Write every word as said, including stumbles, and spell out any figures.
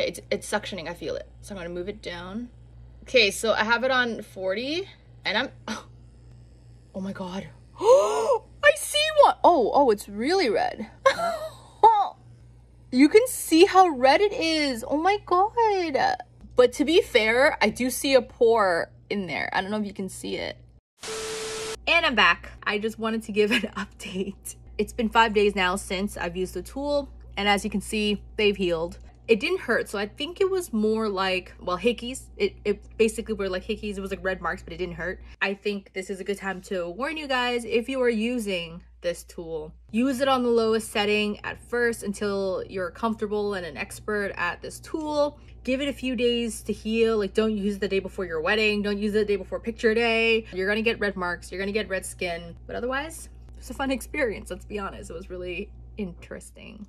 Okay, it's, it's suctioning. I feel it. So I'm going to move it down. Okay, so I have it on forty and I'm... Oh, oh my God. Oh, I see one. Oh, oh, it's really red. Oh, you can see how red it is. Oh my God. But to be fair, I do see a pore in there. I don't know if you can see it. And I'm back. I just wanted to give an update. It's been five days now since I've used the tool. And as you can see, they've healed. It didn't hurt. So I think it was more like, well, hickeys. It, it basically were like hickeys. It was like red marks, but it didn't hurt. I think this is a good time to warn you guys, if you are using this tool, use it on the lowest setting at first until you're comfortable and an expert at this tool. Give it a few days to heal. Like, don't use it the day before your wedding. Don't use it the day before picture day. You're gonna get red marks. You're gonna get red skin. But otherwise, it was a fun experience. Let's be honest. It was really interesting.